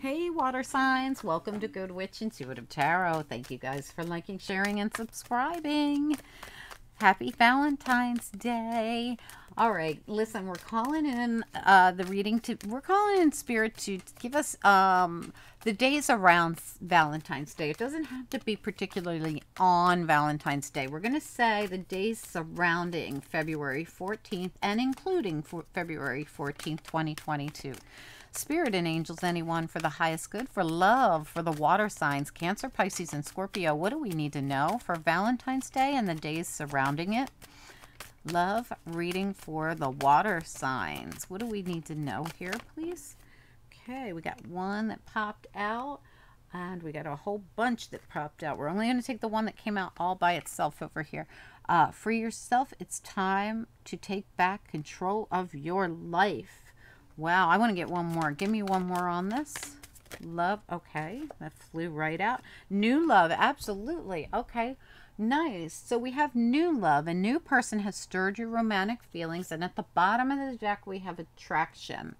Hey water signs, welcome to Good Witch Intuitive Tarot. Thank you guys for liking, sharing, and subscribing. Happy Valentine's Day. All right, listen, we're calling in we're calling in spirit to give us the days around Valentine's Day. It doesn't have to be particularly on Valentine's Day. We're going to say the days surrounding February 14th and including February 14th, 2022. Spirit and angels, anyone for the highest good, for love, for the water signs, Cancer, Pisces, and Scorpio. What do we need to know for Valentine's Day and the days surrounding it? Love reading for the water signs. What do we need to know here, please? Okay, we got one that popped out, and we got a whole bunch that popped out. We're only going to take the one that came out all by itself over here. Free yourself. It's time to take back control of your life. Wow, I want to get one more. Give me one more on this. Love, okay. That flew right out. New love, absolutely. Okay, nice. So we have new love. A new person has stirred your romantic feelings. And at the bottom of the deck, we have attraction.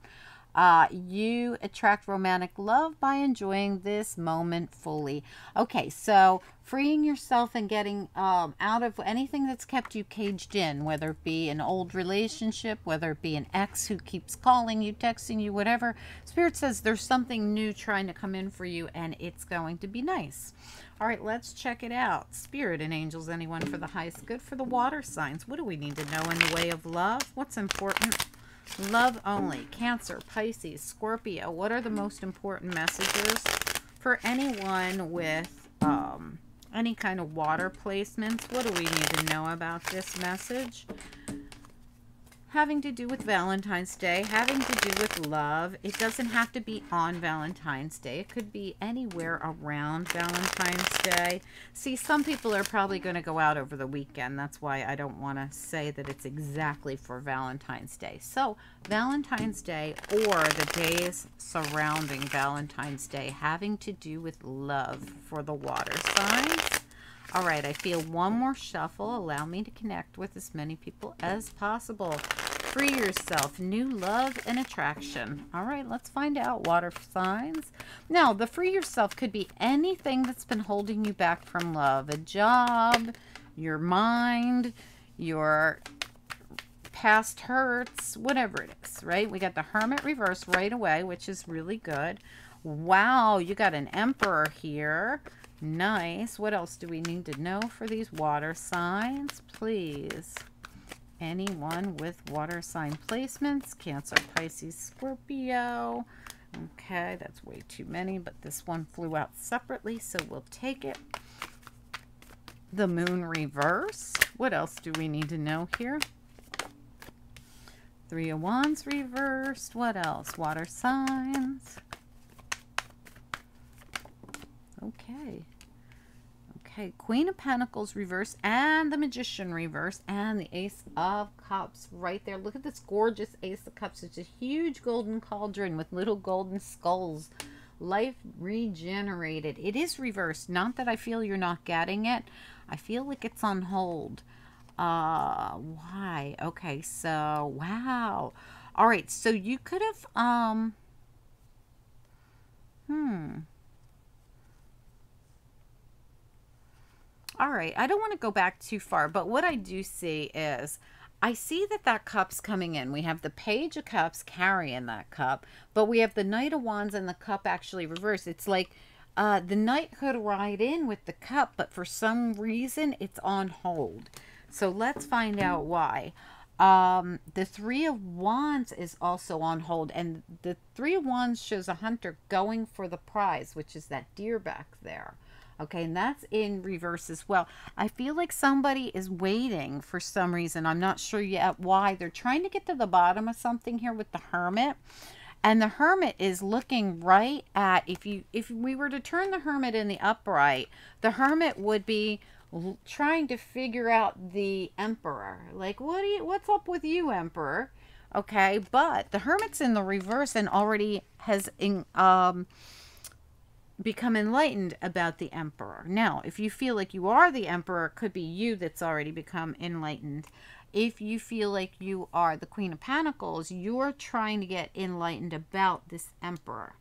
You attract romantic love by enjoying this moment fully. Okay, so freeing yourself and getting out of anything that's kept you caged in, whether it be an old relationship, whether it be an ex who keeps calling you, texting you, whatever. Spirit says there's something new trying to come in for you, and it's going to be nice. All right, let's check it out. Spirit and angels, anyone for the highest good, for the water signs. What do we need to know in the way of love? What's important? Love only. Cancer, Pisces, Scorpio. What are the most important messages for anyone with any kind of water placements? What do we need to know about this message? Having to do with Valentine's Day, having to do with love. It doesn't have to be on Valentine's Day. It could be anywhere around Valentine's Day. See, some people are probably going to go out over the weekend. That's why I don't want to say that it's exactly for Valentine's Day. So, Valentine's Day or the days surrounding Valentine's Day, having to do with love for the water signs. All right, I feel one more shuffle. Allow me to connect with as many people as possible. Free yourself. New love and attraction. All right, let's find out water signs. Now, the free yourself could be anything that's been holding you back from love. A job, your mind, your past hurts, whatever it is, right? We got the Hermit reverse right away, which is really good. Wow, you got an Emperor here. Nice. What else do we need to know for these water signs, please? Anyone with water sign placements? Cancer, Pisces, Scorpio. Okay, that's way too many, but this one flew out separately, so we'll take it. The Moon reverse. What else do we need to know here? Three of Wands reversed. What else? Water signs. Okay. Okay. Queen of Pentacles reverse and the Magician reverse and the Ace of Cups right there. Look at this gorgeous Ace of Cups. It's a huge golden cauldron with little golden skulls. Life regenerated. It is reversed. Not that I feel you're not getting it. I feel like it's on hold. Why? Okay. So, wow. All right. So you could have, All right, I don't want to go back too far, but what I do see is I see that cup's coming in. We have the Page of Cups carrying that cup, but we have the Knight of Wands and the cup actually reversed. It's like the Knight could ride in with the cup, but for some reason it's on hold. So let's find out why. The Three of Wands is also on hold, and the Three of Wands shows a hunter going for the prize, which is that deer back there. Okay, and that's in reverse as well. I feel like somebody is waiting for some reason. I'm not sure yet why. They're trying to get to the bottom of something here with the Hermit. And the Hermit is looking right at, if we were to turn the Hermit in the upright, the Hermit would be trying to figure out the Emperor. Like, what's up with you, Emperor? Okay, but the Hermit's in the reverse and already has become enlightened about the Emperor. Now, if you feel like you are the Emperor, it could be you that's already become enlightened. If you feel like you are the Queen of Pentacles, you're trying to get enlightened about this Emperor.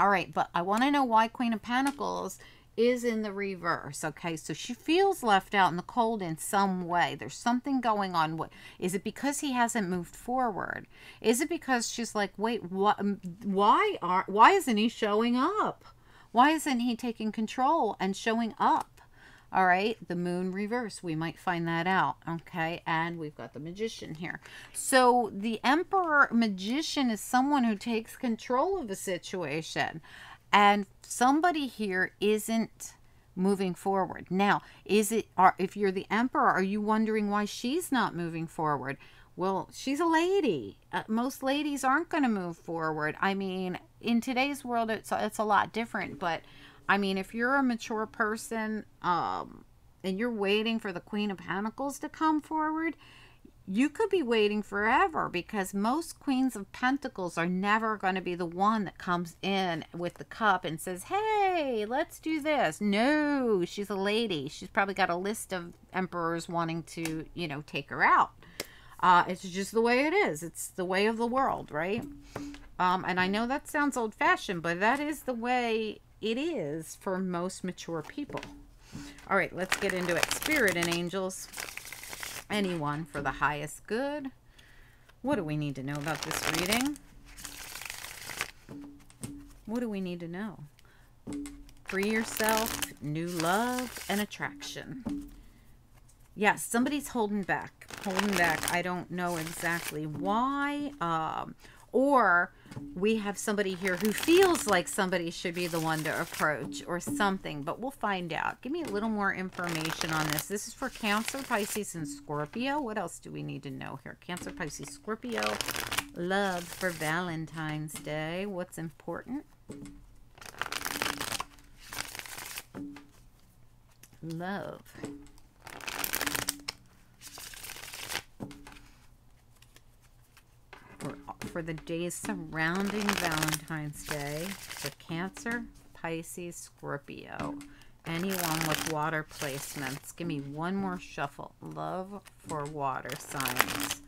All right, but I want to know why Queen of Pentacles is in the reverse. Okay, so she feels left out in the cold in some way. There's something going on. What is it? Because he hasn't moved forward? Is it because she's like, wait, what? Why isn't he showing up? Why isn't he taking control and showing up? All right, the moon reverse, we might find that out. Okay, and we've got the magician here. So the emperor magician is someone who takes control of the situation, and somebody here isn't moving forward. Now, is it, if you're the emperor, are you wondering why she's not moving forward? Well, she's a lady. Most ladies aren't going to move forward. I mean, in today's world, it's a lot different. But, I mean, if you're a mature person and you're waiting for the Queen of Pentacles to come forward, you could be waiting forever, because most Queens of Pentacles are never going to be the one that comes in with the cup and says, hey, let's do this. No, she's a lady. She's probably got a list of emperors wanting to, you know, take her out. It's just the way it is. It's the way of the world, right? And I know that sounds old-fashioned, but that is the way it is for most mature people. All right, let's get into it. Spirit and angels. Anyone for the highest good. What do we need to know about this reading? What do we need to know? Free yourself, new love, and attraction. Yes, somebody's holding back. I don't know exactly why. Or we have somebody here who feels like somebody should be the one to approach or something, but we'll find out. Give me a little more information on this. This is for Cancer, Pisces, and Scorpio. What else do we need to know here? Cancer, Pisces, Scorpio. Love for Valentine's Day. What's important? Love. For the days surrounding Valentine's Day, for Cancer, Pisces, Scorpio. Anyone with water placements. Give me one more shuffle. Love for water signs.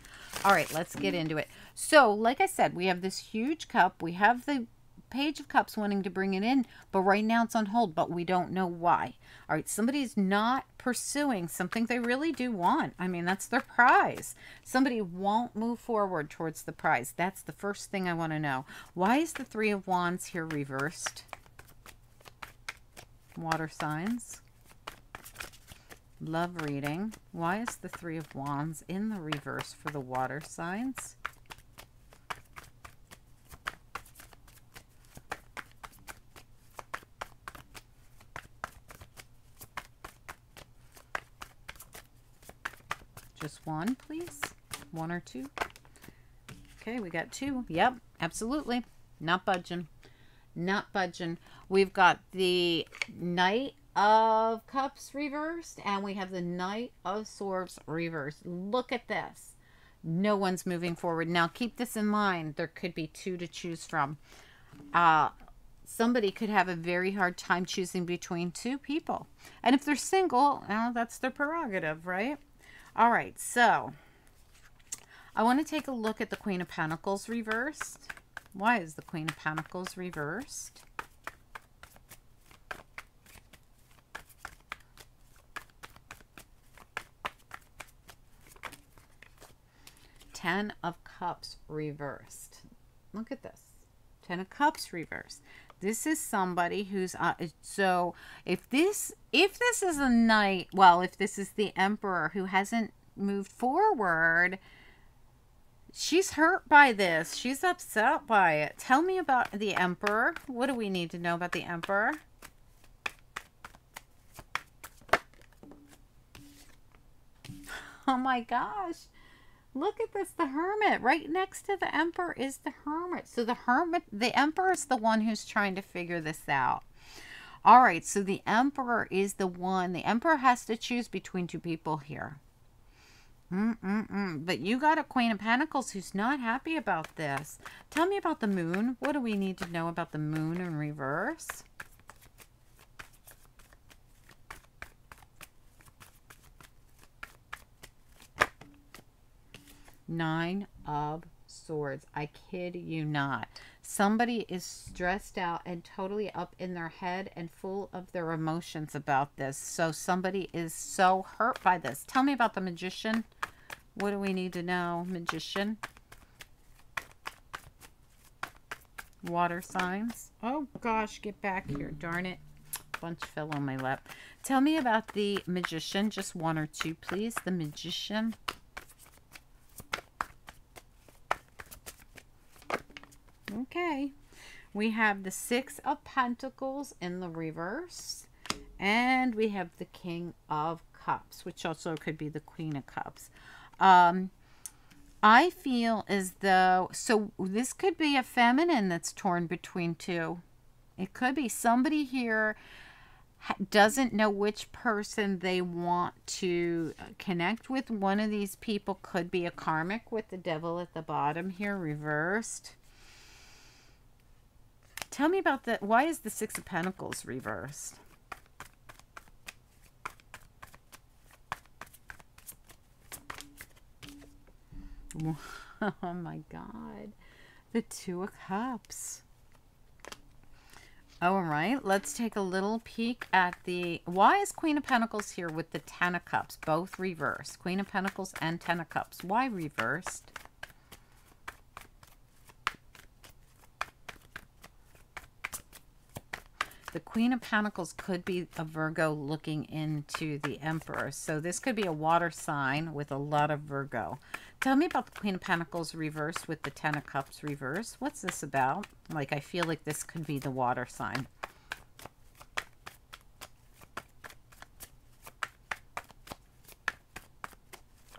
All right, let's get into it. So, like I said, we have this huge cup. We have the Page of Cups wanting to bring it in, but right now it's on hold, but we don't know why. All right, somebody's not pursuing something they really do want. I mean, that's their prize. Somebody won't move forward towards the prize. That's the first thing I want to know. Why is the Three of Wands here reversed? Water signs. Love reading. Why is the Three of Wands in the reverse for the water signs? Just one, please. One or two. Okay, we got two. Yep, absolutely. Not budging. Not budging. We've got the Knight of Cups reversed, and we have the Knight of Swords reversed. Look at this. No one's moving forward. Now, keep this in mind. There could be two to choose from. Somebody could have a very hard time choosing between two people. And if they're single, well, that's their prerogative, right? All right, so I want to take a look at the Queen of Pentacles reversed. Why is the Queen of Pentacles reversed? Ten of Cups reversed. Look at this. Ten of Cups reversed. This is somebody who's, so if this is a knight, well, if this is the emperor who hasn't moved forward, she's hurt by this. She's upset by it. Tell me about the emperor. What do we need to know about the emperor? Oh my gosh. Look at this, the Hermit. Right next to the Emperor is the Hermit. So the Hermit, the Emperor is the one who's trying to figure this out. All right, so the Emperor is the one. The Emperor has to choose between two people here. But you got a Queen of Pentacles who's not happy about this. Tell me about the Moon. What do we need to know about the Moon in reverse? Nine of Swords. I kid you not. Somebody is stressed out and totally up in their head and full of their emotions about this. So somebody is so hurt by this. Tell me about the Magician. What do we need to know, Magician? Water signs. Oh gosh, get back here, darn it. Bunch fell on my lap. Tell me about the Magician. Just one or two, please. The Magician. Okay. We have the Six of Pentacles in the reverse. And we have the King of Cups, which also could be the Queen of Cups. I feel as though, so this could be a feminine that's torn between two. It could be somebody here doesn't know which person they want to connect with. One of these people could be a karmic with the devil at the bottom here, reversed. Tell me about that. Why is the Six of Pentacles reversed? Oh my God. The Two of Cups. All right, let's take a little peek at the... Why is Queen of Pentacles here with the Ten of Cups? Both reversed. Queen of Pentacles and Ten of Cups. Why reversed? The Queen of Pentacles could be a Virgo looking into the Emperor. So this could be a water sign with a lot of Virgo. Tell me about the Queen of Pentacles reversed with the Ten of Cups reversed. What's this about? Like, I feel like this could be the water sign.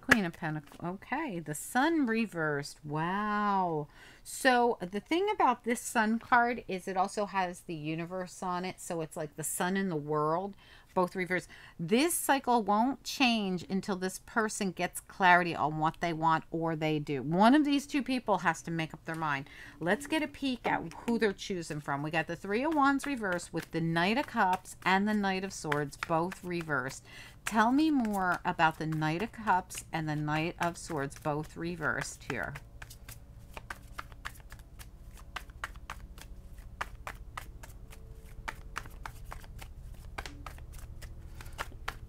Queen of Pentacles. Okay, the Sun reversed. Wow. So the thing about this Sun card is it also has the universe on it. So it's like the Sun and the world. Both reversed. This cycle won't change until this person gets clarity on what they want or they do. One of these two people has to make up their mind. Let's get a peek at who they're choosing from. We got the Three of Wands reversed with the Knight of Cups and the Knight of Swords, both reversed. Tell me more about the Knight of Cups and the Knight of Swords, both reversed here.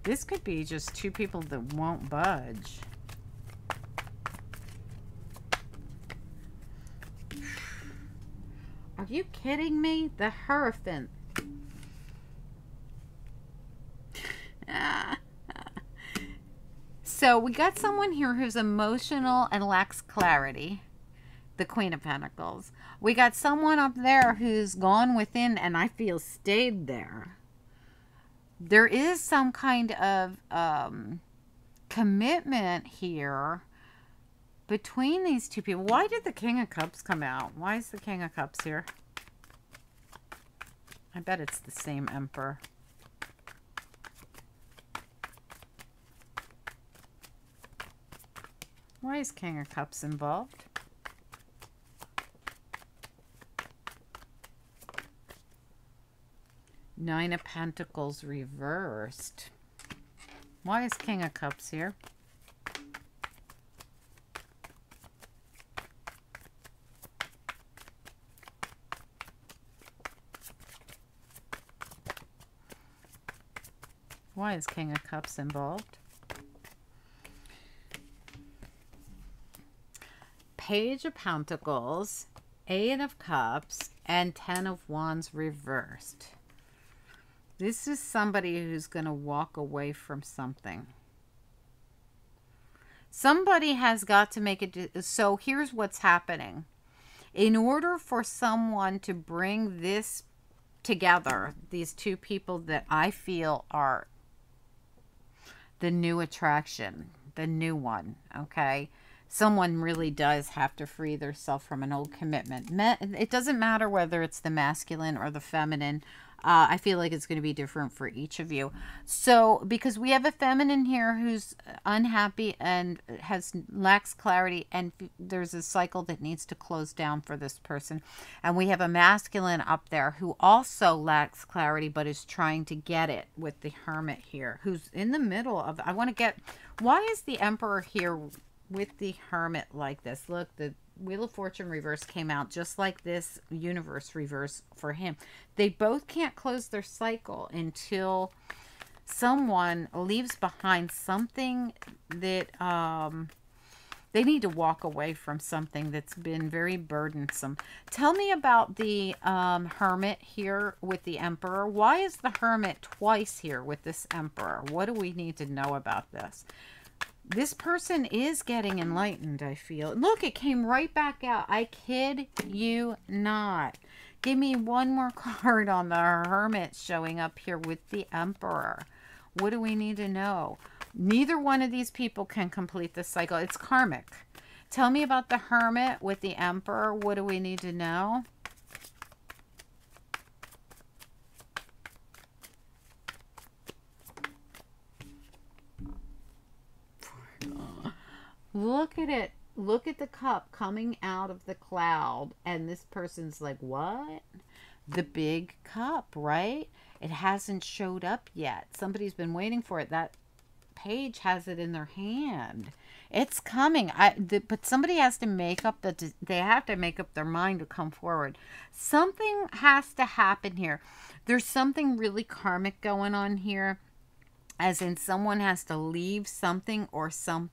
This could be just two people that won't budge. Are you kidding me? The Hierophant. So we got someone here who's emotional and lacks clarity. The Queen of Pentacles. We got someone up there who's gone within and I feel stayed there. There is some kind of commitment here between these two people. Why did the King of Cups come out? Why is the King of Cups here? I bet it's the same Emperor. Why is King of Cups involved? Nine of Pentacles reversed. Why is King of Cups here? Why is King of Cups involved? Page of Pentacles, Eight of Cups, and Ten of Wands reversed. This is somebody who's going to walk away from something. Somebody has got to make it. So here's what's happening. In order for someone to bring this together, these two people that I feel are the new attraction, the new one, okay? Someone really does have to free themselves from an old commitment. It doesn't matter whether it's the masculine or the feminine. I feel like it's going to be different for each of you. So, because we have a feminine here who's unhappy and lacks clarity, and there's a cycle that needs to close down for this person. And we have a masculine up there who also lacks clarity, but is trying to get it with the Hermit here, who's in the middle of, I want to get, why is the Emperor here with the Hermit like this? Look, the Wheel of Fortune reverse came out just like this universe reverse for him. They both can't close their cycle until someone leaves behind something that they need to walk away from, something that's been very burdensome. Tell me about the Hermit here with the Emperor. Why is the Hermit twice here with this Emperor? What do we need to know about this? This person is getting enlightened, I feel. Look, it came right back out. I kid you not. Give me one more card on the Hermit showing up here with the Emperor. What do we need to know? Neither one of these people can complete this cycle. It's karmic. Tell me about the Hermit with the Emperor. What do we need to know? Look at it. Look at the cup coming out of the cloud. And this person's like, what? The big cup, right? It hasn't showed up yet. Somebody's been waiting for it. That page has it in their hand. It's coming. But somebody has to make up they have to make up their mind to come forward. Something has to happen here. There's something really karmic going on here. As in, someone has to leave something or someone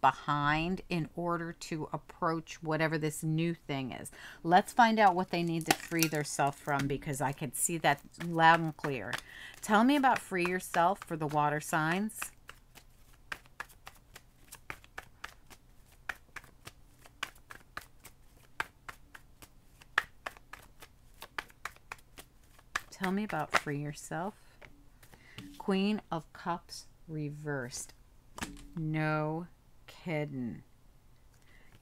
behind in order to approach whatever this new thing is. Let's find out what they need to free themselves from, because I can see that loud and clear. Tell me about free yourself for the water signs. Tell me about free yourself. Queen of Cups reversed. No kidding.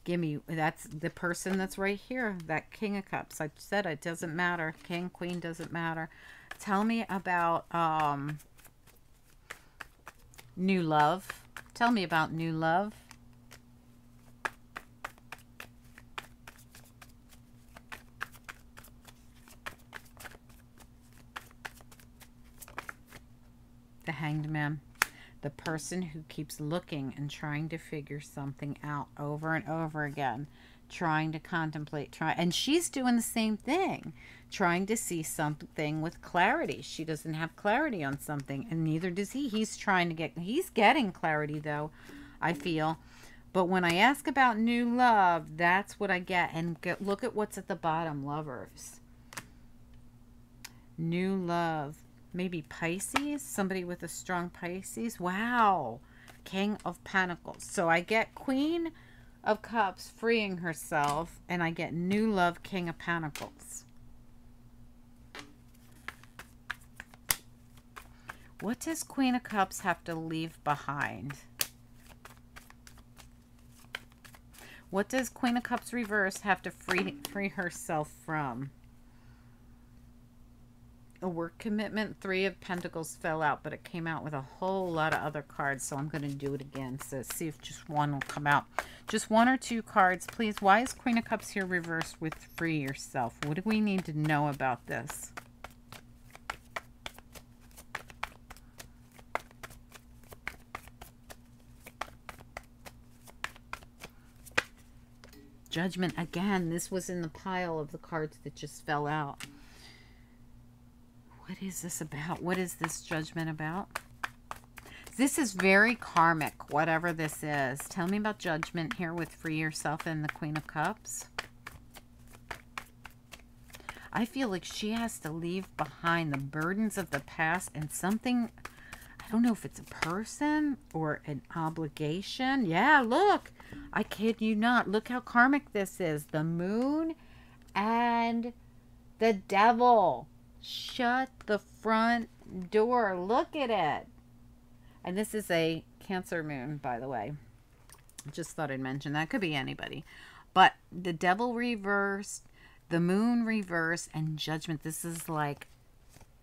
Give me, that's the person that's right here, that King of Cups. I said it doesn't matter. King, Queen doesn't matter. Tell me about new love. Tell me about new love. The Hanged Man. The person who keeps looking and trying to figure something out over and over again, trying to contemplate, and she's doing the same thing, trying to see something with clarity. She doesn't have clarity on something, and neither does he. He's getting clarity though, I feel. But when I ask about new love, that's what I get. And look at what's at the bottom, lovers. New love. Maybe Pisces, somebody with a strong Pisces. Wow. King of Pentacles. So I get Queen of Cups freeing herself, and I get new love, King of Pentacles. What does Queen of Cups have to leave behind? What does Queen of Cups reverse have to free herself from? A work commitment. Three of Pentacles fell out, but it came out with a whole lot of other cards, so I'm going to do it again. So see if just one will come out. Just one or two cards, please. Why is Queen of Cups here reversed with free yourself? What do we need to know about this? Judgment. Again, this was in the pile of the cards that just fell out. What is this about? What is this judgment about? This is very karmic, whatever this is. Tell me about judgment here with free yourself and the Queen of Cups. I feel like she has to leave behind the burdens of the past and something. I don't know if it's a person or an obligation. Yeah, look. I kid you not. Look how karmic this is. The Moon and the Devil. Shut the front door. Look at it. And this is a Cancer moon, by the way. Just thought I'd mention that. Could be anybody. But the Devil reversed, the Moon reversed, and Judgment. This is like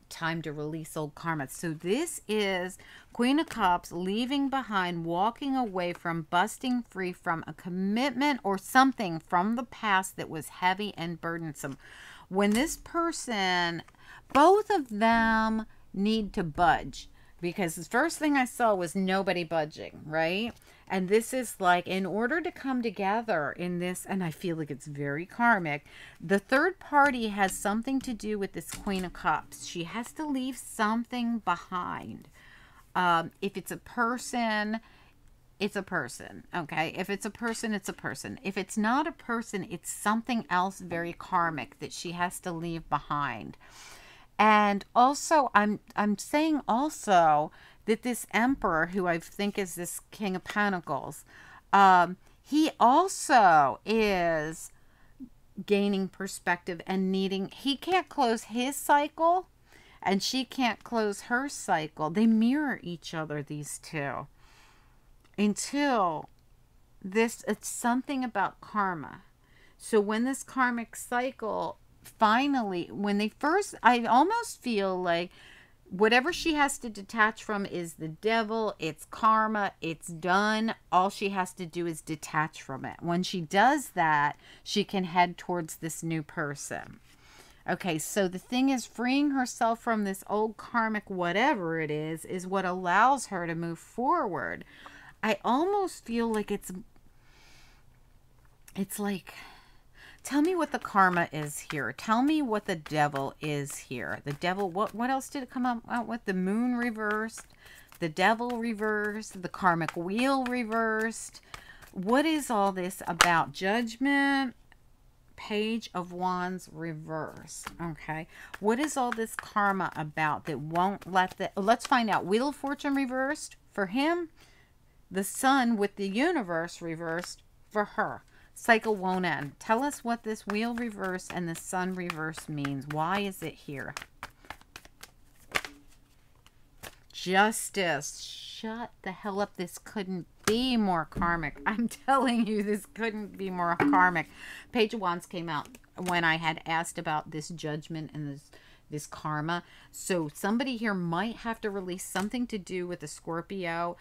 time to release old karma. So this is Queen of Cups leaving behind, walking away from, busting free from a commitment or something from the past that was heavy and burdensome. When this person... Both of them need to budge. because the first thing I saw was nobody budging, right? And this is like, in order to come together in this, and I feel like it's very karmic, the third party has something to do with this Queen of Cups. She has to leave something behind. If it's a person, it's a person, okay? If it's a person, it's a person. If it's not a person, it's something else very karmic that she has to leave behind. And also, I'm saying also that this Emperor, who I think is this King of Pentacles, he also is gaining perspective and needing, he can't close his cycle and she can't close her cycle. They mirror each other, these two, until this, it's something about karma. So when this karmic cycle finally, when they first, I almost feel like whatever she has to detach from is the devil, it's karma, it's done. All she has to do is detach from it. When she does that, she can head towards this new person. Okay, so the thing is, freeing herself from this old karmic whatever it is what allows her to move forward. I almost feel like it's like, tell me what the karma is here. Tell me what the devil is here. The devil, what else did it come out with? The moon reversed, the devil reversed, the karmic wheel reversed. What is all this about? Judgment, Page of Wands reversed. Okay. What is all this karma about that won't let the, let's find out. Wheel of Fortune reversed for him. The Sun with the universe reversed for her. Cycle won't end. Tell us what this wheel reverse and the Sun reverse means. Why is it here? Justice. Shut the hell up. This couldn't be more karmic. I'm telling you, this couldn't be more karmic. Page of Wands came out when I had asked about this judgment and this karma. So somebody here might have to release something to do with the Scorpio.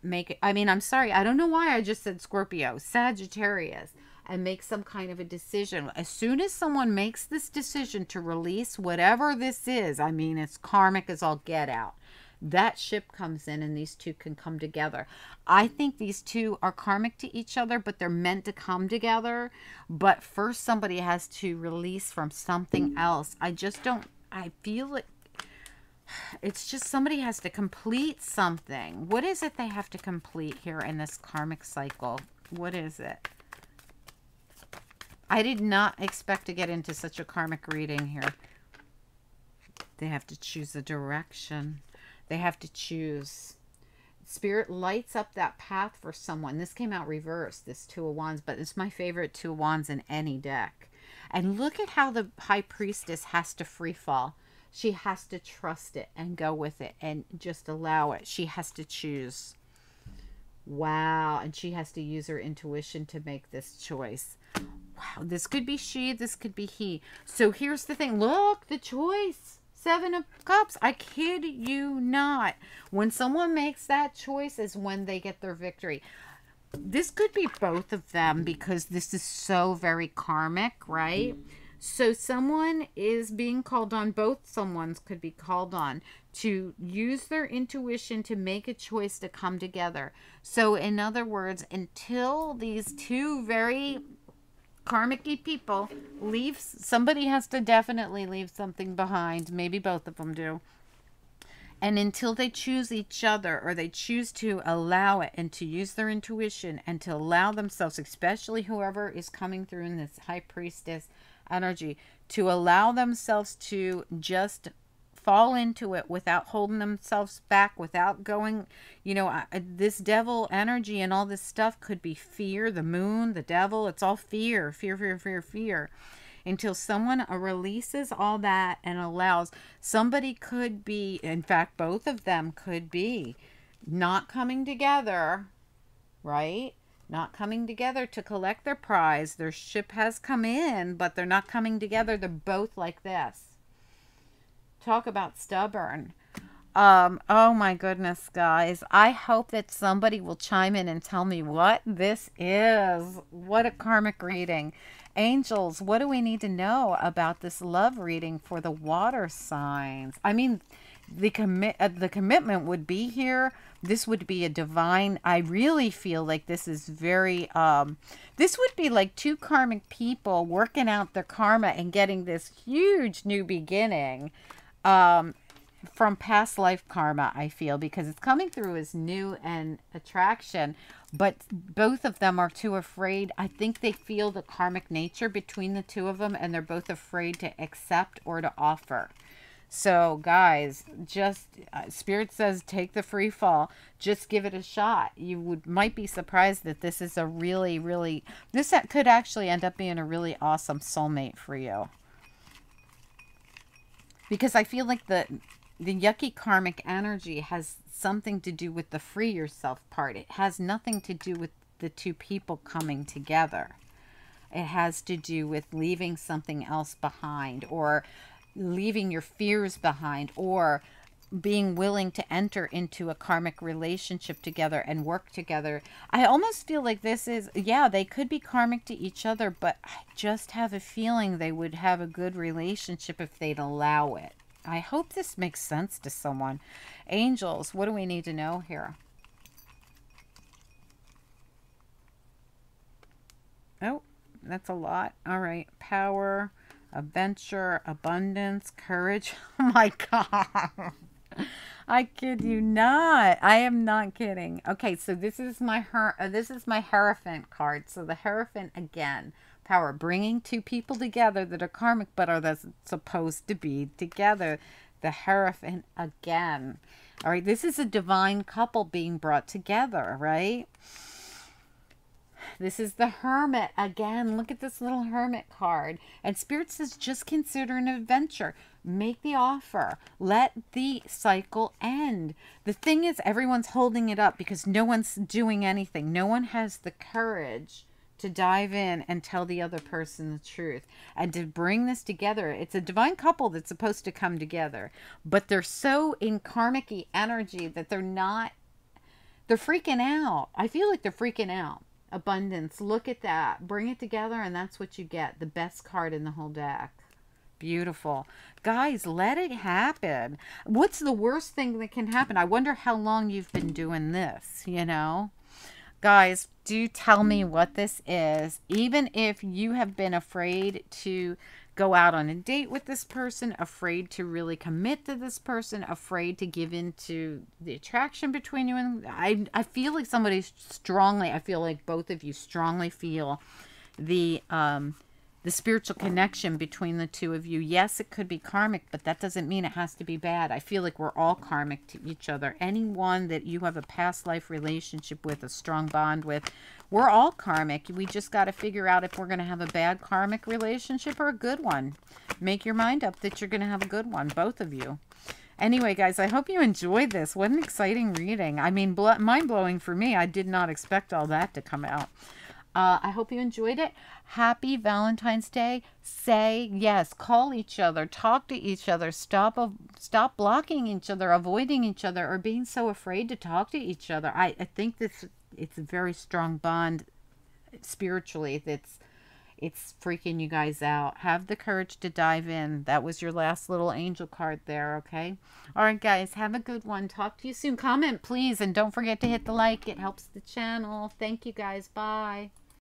Make it, I mean, I'm sorry, I don't know why I just said Scorpio, Sagittarius, and make some kind of a decision. As soon as someone makes this decision to release whatever this is, I mean, it's karmic as all get out. That ship comes in and these two can come together. I think these two are karmic to each other, but they're meant to come together. But first somebody has to release from something else. I just don't, I feel it. It's just somebody has to complete something. What is it they have to complete here in this karmic cycle? What is it? I did not expect to get into such a karmic reading here. They have to choose a direction. They have to choose. Spirit lights up that path for someone. This came out reversed, this Two of Wands, but it's my favorite Two of Wands in any deck. And look at how the High Priestess has to free fall. She has to trust it and go with it and just allow it. She has to choose. Wow. And she has to use her intuition to make this choice. Wow. This could be she. This could be he. So here's the thing. Look, the choice. Seven of Cups. I kid you not. When someone makes that choice is when they get their victory. This could be both of them because this is so very karmic, right? So someone is being called on, both someone's could be called on to use their intuition to make a choice to come together. So in other words, until these two very karmic-y people leave, somebody has to definitely leave something behind. Maybe both of them do. And until they choose each other, or they choose to allow it and to use their intuition and to allow themselves, especially whoever is coming through in this High Priestess energy, to allow themselves to just fall into it without holding themselves back, without going, you know, this devil energy and all this stuff could be fear, the moon, the devil, it's all fear, fear, fear, fear, fear. Until someone releases all that and allows, somebody could be, in fact, both of them could be not coming together, right? Not coming together to collect their prize. Their ship has come in, but they're not coming together. They're both like this. Talk about stubborn. Oh my goodness, guys. I hope that somebody will chime in and tell me what this is. What a karmic reading. Angels, what do we need to know about this love reading for the water signs? I mean, the commitment would be here. This would be a divine. I really feel like this is very, this would be like two karmic people working out their karma and getting this huge new beginning from past life karma, I feel, because it's coming through as new and attraction, but both of them are too afraid. I think they feel the karmic nature between the two of them, and they're both afraid to accept or to offer. So guys, just Spirit says, take the free fall, just give it a shot. You might be surprised that this is a really, this could actually end up being a really awesome soulmate for you. Because I feel like the yucky karmic energy has something to do with the free yourself part. It has nothing to do with the two people coming together. It has to do with leaving something else behind, or leaving your fears behind, or being willing to enter into a karmic relationship together and work together. I almost feel like this is, yeah, they could be karmic to each other, but I just have a feeling they would have a good relationship if they'd allow it. I hope this makes sense to someone. Angels, what do we need to know here? Oh, that's a lot. All right. Power, adventure, abundance, courage. Oh my God. I kid you not. I am not kidding. Okay, so this is my Hierophant card. So the Hierophant again, power, bringing two people together that are karmic but are supposed to be together. The Hierophant again. All right, this is a divine couple being brought together, right? This is the Hermit again. Look at this little Hermit card. And Spirit says, just consider an adventure. Make the offer. Let the cycle end. The thing is, everyone's holding it up because no one's doing anything. No one has the courage to dive in and tell the other person the truth and to bring this together. It's a divine couple that's supposed to come together, but they're so in karmic-y energy that they're not, they're freaking out. I feel like they're freaking out. Abundance, look at that, bring it together, and that's what you get. The best card in the whole deck. Beautiful, guys. Let it happen. What's the worst thing that can happen? I wonder how long you've been doing this, you know. Guys, do tell me what this is. Even if you have been afraid to go out on a date with this person, afraid to really commit to this person, afraid to give in to the attraction between you and I feel like somebody strongly, I feel like both of you strongly feel the spiritual connection between the two of you. Yes, it could be karmic, but that doesn't mean it has to be bad. I feel like we're all karmic to each other. Anyone that you have a past life relationship with, a strong bond with, we're all karmic. We just got to figure out if we're going to have a bad karmic relationship or a good one. Make your mind up that you're going to have a good one, both of you. Anyway, guys, I hope you enjoyed this. What an exciting reading. I mean, mind-blowing for me. I did not expect all that to come out. I hope you enjoyed it. Happy Valentine's Day. Say yes. Call each other. Talk to each other. Stop blocking each other, avoiding each other, or being so afraid to talk to each other. I think this, it's a very strong bond spiritually. It's freaking you guys out. Have the courage to dive in. That was your last little angel card there, okay? All right, guys. Have a good one. Talk to you soon. Comment, please. And don't forget to hit the like. It helps the channel. Thank you, guys. Bye.